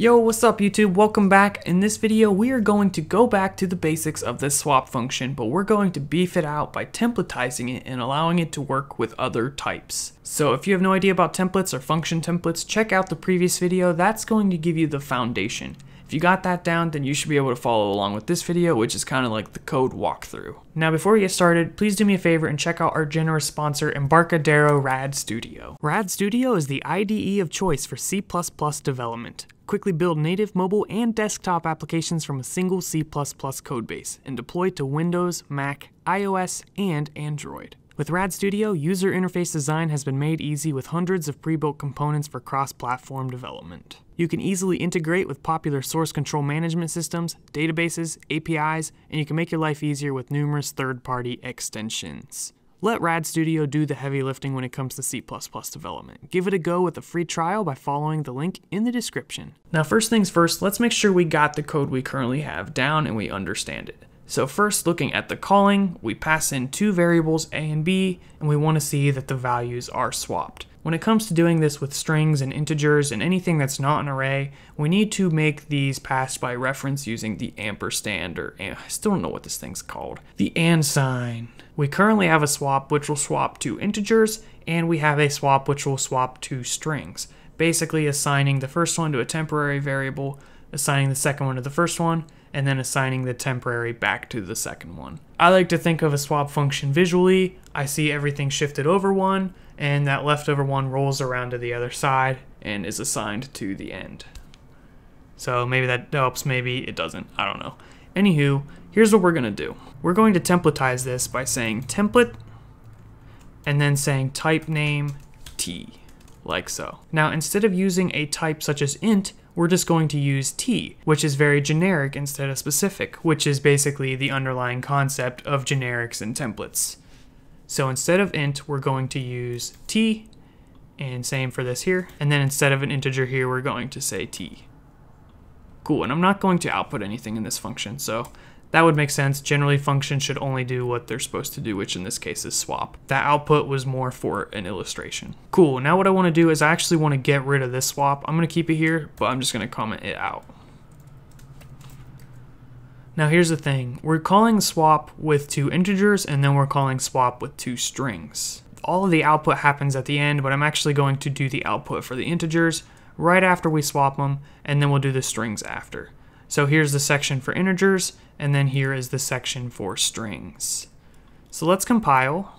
Yo, what's up YouTube? Welcome back. In this video, we are going to go back to the basics of this swap function, but we're going to beef it out by templatizing it and allowing it to work with other types. So if you have no idea about templates or function templates, check out the previous video. That's going to give you the foundation. If you got that down, then you should be able to follow along with this video, which is kind of like the code walkthrough. Now, before we get started, please do me a favor and check out our generous sponsor, Embarcadero RAD Studio. RAD Studio is the IDE of choice for C++ development. Quickly build native mobile and desktop applications from a single C++ codebase and deploy to Windows, Mac, iOS, and Android. With RAD Studio, user interface design has been made easy with hundreds of pre-built components for cross-platform development. You can easily integrate with popular source control management systems, databases, APIs, and you can make your life easier with numerous third-party extensions. Let RAD Studio do the heavy lifting when it comes to C++ development. Give it a go with a free trial by following the link in the description. Now, first things first, let's make sure we got the code we currently have down and we understand it. So first, looking at the calling, we pass in two variables, A and B, and we want to see that the values are swapped. When it comes to doing this with strings and integers and anything that's not an array, we need to make these passed by reference using the ampersand, or I still don't know what this thing's called, the and sign. We currently have a swap which will swap to integers, and we have a swap which will swap to strings, basically assigning the first one to a temporary variable, assigning the second one to the first one, and then assigning the temporary back to the second one. I like to think of a swap function visually. I see everything shifted over one, and that leftover one rolls around to the other side and is assigned to the end. So maybe that helps, maybe it doesn't, I don't know. Anywho, here's what we're gonna do. We're going to templatize this by saying template, and then saying type name T, like so. Now, instead of using a type such as int, we're just going to use T, which is very generic instead of specific, which is basically the underlying concept of generics and templates. So instead of int, we're going to use T, and same for this here. And then instead of an integer here, we're going to say T. Cool, and I'm not going to output anything in this function, so that would make sense. Generally, functions should only do what they're supposed to do, which in this case is swap. That output was more for an illustration. Cool, now what I want to do is I actually want to get rid of this swap. I'm going to keep it here, but I'm just going to comment it out. Now here's the thing. We're calling swap with two integers, and then we're calling swap with two strings. All of the output happens at the end, but I'm actually going to do the output for the integers right after we swap them, and then we'll do the strings after. So here's the section for integers, and then here is the section for strings. So let's compile.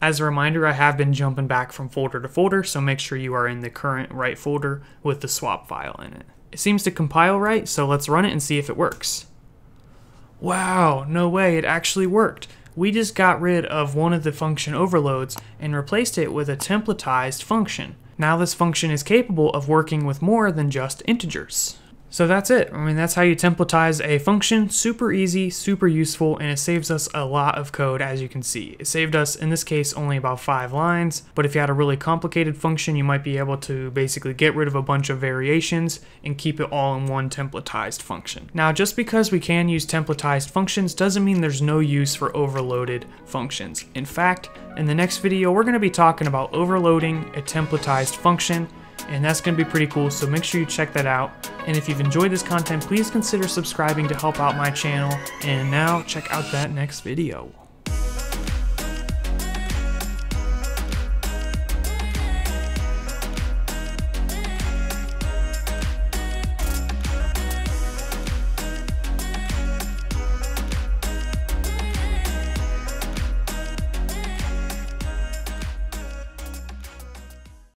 As a reminder, I have been jumping back from folder to folder, so make sure you are in the current right folder with the swap file in it. It seems to compile right, so let's run it and see if it works. Wow, no way, it actually worked. We just got rid of one of the function overloads and replaced it with a templatized function. Now this function is capable of working with more than just integers. So that's it. I mean, that's how you templatize a function. Super easy, super useful, and it saves us a lot of code, as you can see. It saved us, in this case, only about 5 lines, but if you had a really complicated function, you might be able to basically get rid of a bunch of variations and keep it all in one templatized function. Now, just because we can use templatized functions doesn't mean there's no use for overloaded functions. In fact, in the next video, we're going to be talking about overloading a templatized function, and that's going to be pretty cool, so make sure you check that out. And if you've enjoyed this content, please consider subscribing to help out my channel. And now, check out that next video.